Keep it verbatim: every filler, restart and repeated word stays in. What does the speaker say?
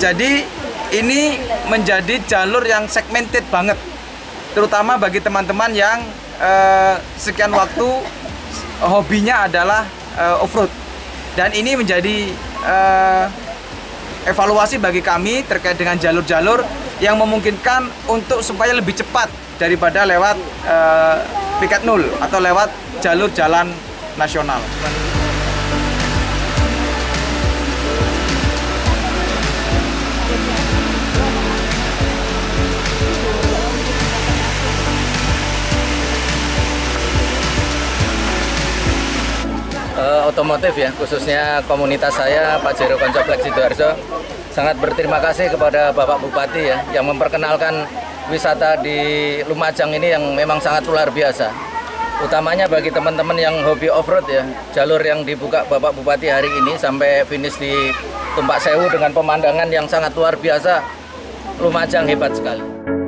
Jadi ini menjadi jalur yang segmented banget, terutama bagi teman-teman yang eh, sekian waktu hobinya adalah eh, off-road. Dan ini menjadi eh, evaluasi bagi kami terkait dengan jalur-jalur yang memungkinkan untuk supaya lebih cepat daripada lewat eh, piket nol atau lewat jalur jalan nasional. Otomotif ya, khususnya komunitas saya Pajero Konco Pleksi Duarjo, sangat berterima kasih kepada Bapak Bupati ya yang memperkenalkan wisata di Lumajang ini yang memang sangat luar biasa, utamanya bagi teman-teman yang hobi off-road ya. Jalur yang dibuka Bapak Bupati hari ini sampai finish di Tumpak Sewu dengan pemandangan yang sangat luar biasa, Lumajang hebat sekali.